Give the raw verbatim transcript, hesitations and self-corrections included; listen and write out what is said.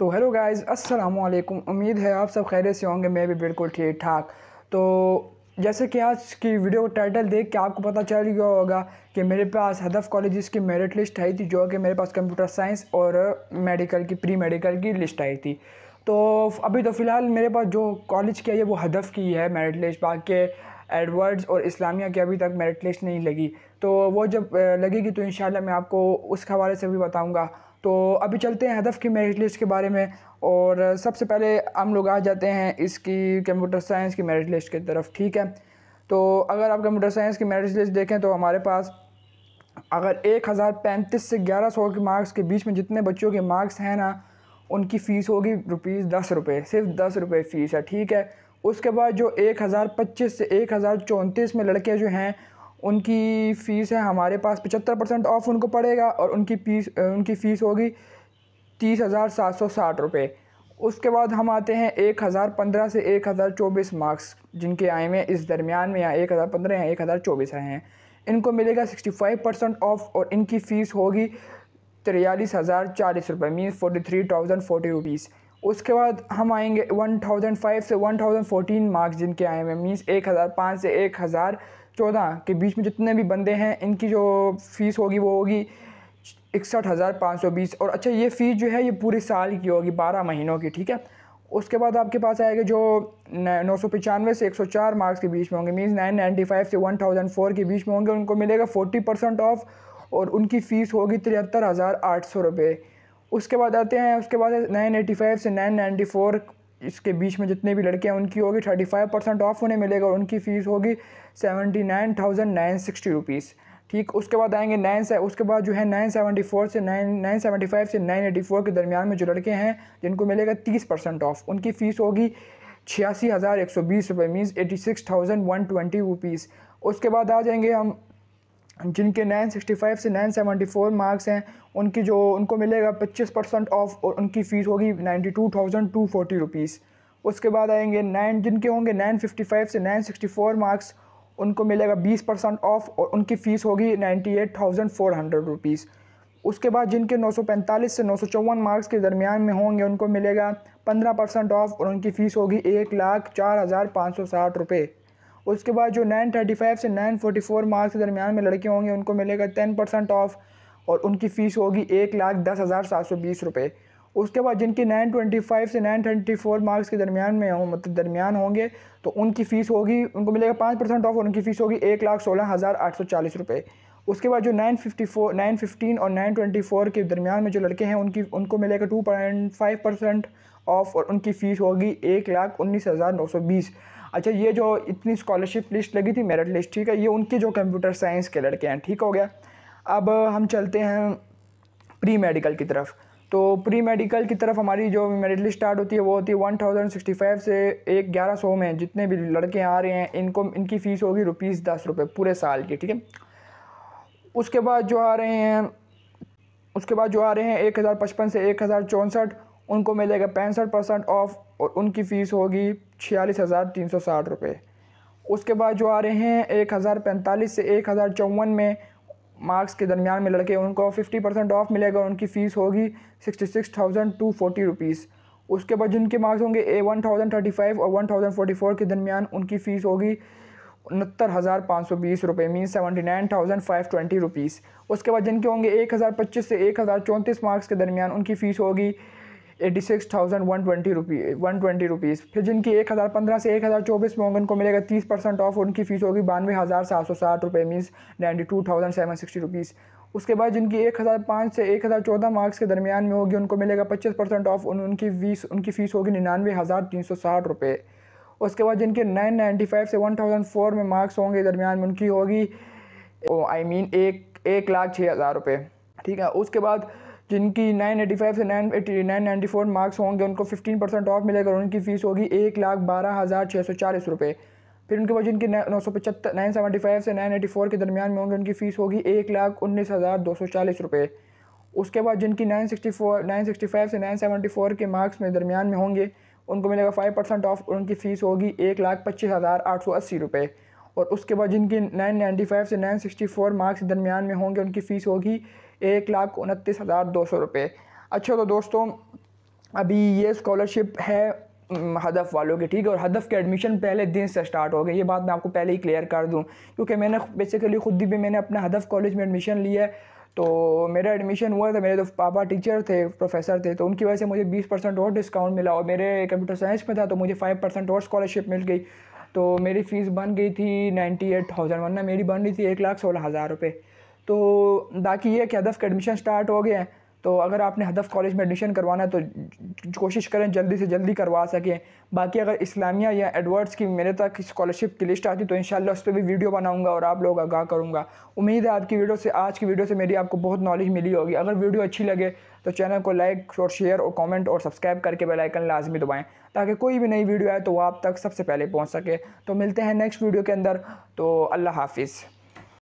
तो hello guys, अस्सलामु अलैकुम। उम्मीद है आप सब खैरियत से होंगे, मैं भी बिल्कुल ठीक ठाक। तो जैसे कि आज की वीडियो टाइटल देख के आपको पता चल गया होगा कि मेरे पास हदफ़ कॉलेजेस की मेरिट लिस्ट आई थी, जो कि मेरे पास कंप्यूटर साइंस और मेडिकल की प्री मेडिकल की लिस्ट आई थी। तो अभी तो फ़िलहाल मेरे पास जो कॉलेज की है वो हदफ़ की है मेरिट लिस्ट, बाकी एडवर्ड्स और इस्लामिया की अभी तक मेरिट लिस्ट नहीं लगी। तो वो जब लगेगी तो इंशाल्लाह मैं आपको उसके हवाले से भी बताऊँगा। तो अभी चलते हैं हदफ़ की मेरिट लिस्ट के बारे में, और सबसे पहले हम लोग आ जाते हैं इसकी कंप्यूटर साइंस की मेरिट लिस्ट की तरफ, ठीक है। तो अगर आप कंप्यूटर साइंस की मेरिट लिस्ट देखें तो हमारे पास अगर एक हज़ार पैंतीस से ग्यारह सौ के मार्क्स के बीच में जितने बच्चों के मार्क्स हैं ना, उनकी फ़ीस होगी रुपीज़ दस रुपये, सिर्फ दस रुपये फ़ीस है, ठीक है। उसके बाद जो एक हज़ार पच्चीस से एक हज़ार चौंतीस में लड़के जो हैं उनकी फ़ीस है हमारे पास पचहत्तर परसेंट ऑफ उनको पड़ेगा, और उनकी फीस उनकी फ़ीस होगी तीस हज़ार सात सौ साठ रुपये। उसके बाद हम आते हैं एक हज़ार पंद्रह से एक हज़ार चौबीस मार्क्स जिनके आए हुए इस दरमियान में, या एक हज़ार पंद्रह या एक हज़ार चौबीस आए हैं, इनको मिलेगा सिक्सटी फाइव परसेंट ऑफ, और इनकी फ़ीस होगी तिरयालीस हज़ार चालीस रुपये, means forty three thousand forty rupees. उसके बाद हम आएंगे वन थाउजेंड फाइव से वन थाउजेंड फोर्टीन मार्क्स जिनके आए हुए, मीन्स एक हज़ार पाँच से एक हज़ार चौदह के बीच में जितने भी बंदे हैं, इनकी जो फ़ीस होगी वो होगी इकसठ हज़ार पाँच सौ बीस। और अच्छा, ये फ़ीस जो है ये पूरे साल की होगी, बारह महीनों की, ठीक है। उसके बाद आपके पास आएगा जो नौ सौ पचानवे से एक सौ चार मार्क्स के बीच में होंगे, मीन्स नाइन नाइन्टी फाइव से वन थाउजेंड फोर के बीच में होंगे, उनको मिलेगा फोर्टी परसेंट ऑफ, और उनकी फ़ीस होगी तिहत्तर हज़ार आठ सौ रुपये। उसके बाद आते हैं उसके बाद नाइन एटी फाइव से नाइन नाइन्टी फोर इसके बीच में जितने भी लड़के हैं उनकी होगी थर्टी फाइव परसेंट ऑफ उन्हें मिलेगा, और उनकी फ़ीस होगी seventy nine thousand nine sixty rupees, ठीक। उसके बाद आएंगे नाइन से उसके बाद जो है नाइन सेवेंटी फोर से नाइन नाइन सेवेंटी फाइव से नाइन एटी फोर के दरमियान में जो लड़के हैं जिनको मिलेगा तीस परसेंट ऑफ, उनकी फ़ीस होगी छियासी हज़ार एक सौ बीस रुपये, means eighty six thousand one twenty rupees. उसके बाद आ जाएंगे हम जिनके नाइन सिक्सटी फाइव से नाइन सेवेंटी फोर मार्क्स हैं, उनकी जो उनको मिलेगा पच्चीस परसेंट ऑफ, और उनकी फ़ीस होगी ninety two thousand two forty rupees. उसके बाद आएंगे नाइन जिनके होंगे नाइन फिफ्टी फाइव से नाइन सिक्सटी फोर मार्क्स, उनको मिलेगा बीस परसेंट ऑफ, और उनकी फ़ीस होगी ninety eight thousand four hundred rupees. उसके बाद जिनके नौ सौ पैंतालीस से नौ सौ चौवन मार्क्स के दरमियान में होंगे, उनको मिलेगा पंद्रह परसेंट ऑफ, और उनकी फ़ीस होगी एक लाख चार हज़ार पाँच सौ साठ रुपये। उसके बाद जो नाइन थर्टी फाइव से नाइन फोर्टी फोर मार्क्स के दरमियान में लड़के होंगे, उनको मिलेगा टेन परसेंट ऑफ, और उनकी फ़ीस होगी एक लाख दस हज़ार सात सौ बीस रुपये। उसके बाद जिनके नाइन ट्वेंटी फाइव से नाइन थर्टी फोर मार्क्स के दरमियान में हों मतलब दरमियान होंगे, तो उनकी फ़ीस होगी उनको मिलेगा पाँच परसेंट ऑफ, और उनकी फ़ीस होगी एक लाख सोलह हज़ार आठ सौ चालीस रुपये। उसके बाद जो nine fifty four nine fifteen और नाइन ट्वेंटी फोर के दरमियान में जो लड़के हैं उनकी उनको मिलेगा two point five percent off, और उनकी फ़ीस होगी एक लाख उन्नीस हज़ार नौ सौ बीस। अच्छा, ये जो इतनी स्कॉलरशिप लिस्ट लगी थी मेरिट लिस्ट, ठीक है, ये उनके जो कंप्यूटर साइंस के लड़के हैं, ठीक हो गया। अब हम चलते हैं प्री मेडिकल की तरफ। तो प्री मेडिकल की तरफ हमारी जो मेरिट लिस्ट स्टार्ट होती है वो होती है वन थाउजेंड सिक्सटी फाइव से एक ग्यारह सौ में जितने भी लड़के आ रहे हैं, इनको इनकी फ़ीस होगी रुपीज़ दस रुपये पूरे साल की, ठीक है। उसके बाद जो आ रहे हैं उसके बाद जो आ रहे हैं एक हज़ार पचपन से एक हज़ार चौंसठ, उनको मिलेगा पैंसठ परसेंट ऑफ, और उनकी फ़ीस होगी छियालीस हज़ार तीन सौ साठ रुपये। उसके बाद जो आ रहे हैं एक हज़ार पैंतालीस से एक हज़ार चौवन में मार्क्स के दरमियान में लड़के, उनको फिफ्टी परसेंट ऑफ मिलेगा, और उनकी फ़ीस होगी sixty six thousand two forty rupees. उसके बाद जिनके मार्क्स होंगे a one thousand thirty five और वन थाउजेंड फोर्टी फोर के दरमियान, उनकी फ़ीस होगी उनहत्तर हज़ार पाँच सौ बीस रुपये, means seventy nine thousand five twenty rupees. उसके बाद जिनके होंगे एक हज़ार पच्चीस से एक हज़ार चौंतीस मार्क्स के दरमियान, उनकी फ़ीस होगी eighty six thousand one twenty rupee one twenty rupees. फिर जिनकी एक हज़ार पंद्रह से एक हज़ार चौबीस में होंगे, उनको मिलेगा तीस परसेंट ऑफ, उनकी फ़ीस होगी बानवे हज़ार सात सौ साठ रुपये, means ninety two thousand seven sixty rupees. उसके बाद जिनकी एक हज़ार पाँच से एक हज़ार चौदह मार्क्स के दरमियान में होगी, उनको मिलेगा पच्चीस परसेंट ऑफ, उनकी फ़ीस उनकी फ़ीस होगी निन्यानवे हज़ार तीन सौ साठ रुपये। उसके बाद जिनके नाइन नाइन्टी फाइव से वन थाउजेंड फोर में मार्क्स होंगे दरमियान में, उनकी होगी आई मीन एक एक लाख छः हज़ार रुपये, ठीक है। उसके बाद जिनकी नाइन एटी फाइव से नाइन नाइन्टी फोर मार्क्स होंगे, उनको फिफ्टीन परसेंट ऑफ मिलेगा, और उनकी फ़ीस होगी एक लाख बारह हज़ार छः सौ चालीस रुपये। फिर उनके बाद जिनकी नौ सौ पचहत्तर नाइन सेवेंटी फाइव से नाइन एटी फोर के दरमियान में होंगे, उनकी फ़ीस होगी एक लाख उन्नीस हज़ार दो सौ चालीस रुपये। उसके बाद जिनकी nine sixty four nine sixty five से नाइन सेवेंटी फोर के मार्क्स में दरमियान में होंगे, उनको मिलेगा फाइव परसेंट ऑफ, और उनकी फ़ीस होगी एक लाख पच्चीस हज़ार आठ सौ अस्सी रुपये। और उसके बाद जिनकी नाइन नाइन्टी फाइव से नाइन सिक्सटी फोर मार्क्स दरमियान में होंगे, उनकी फ़ीस होगी एक लाख उनतीस हज़ार दो सौ रुपये। अच्छा, तो दोस्तों अभी ये स्कॉलरशिप है हदफ़ वालों के, ठीक है। और हदफ़ के एडमिशन पहले दिन से स्टार्ट हो गए, ये बात मैं आपको पहले ही क्लियर कर दूं, क्योंकि मैंने बेसिकली ख़ुद भी मैंने अपने हदफ़ कॉलेज में एडमिशन लिया है। तो मेरा एडमिशन हुआ था, मेरे तो पापा टीचर थे, प्रोफेसर थे, तो उनकी वजह से मुझे बीस परसेंट और डिस्काउंट मिला, और मेरे कंप्यूटर साइंस में था तो मुझे फाइव परसेंट और स्कॉलरशिप मिल गई। तो मेरी फ़ीस बन गई थी नाइन्टी एट थाउजेंड, वरना मेरी बन रही थी एक लाख सोलह हज़ार रुपये। तो बाकी ये कि हदफ़ के एडमिशन स्टार्ट हो गए हैं, तो अगर आपने हदफ़ कॉलेज में एडमिशन करवाना है तो कोशिश करें जल्दी से जल्दी करवा सकें। बाकी अगर इस्लामिया या एडवर्ड्स की मेरे तक स्कॉलरशिप की लिस्ट आती तो इंशाल्लाह उस पर भी वीडियो बनाऊंगा और आप लोग आगाह करूंगा। उम्मीद है आपकी वीडियो से आज की वीडियो से मेरी आपको बहुत नॉलेज मिली होगी। अगर वीडियो अच्छी लगे तो चैनल को लाइक और शेयर और कमेंट और सब्सक्राइब करके बेल आइकन लाजमी दबाएँ, ताकि कोई भी नई वीडियो आए तो आप तक सबसे पहले पहुँच सके। तो मिलते हैं नेक्स्ट वीडियो के अंदर, तो अल्लाह हाफिज़।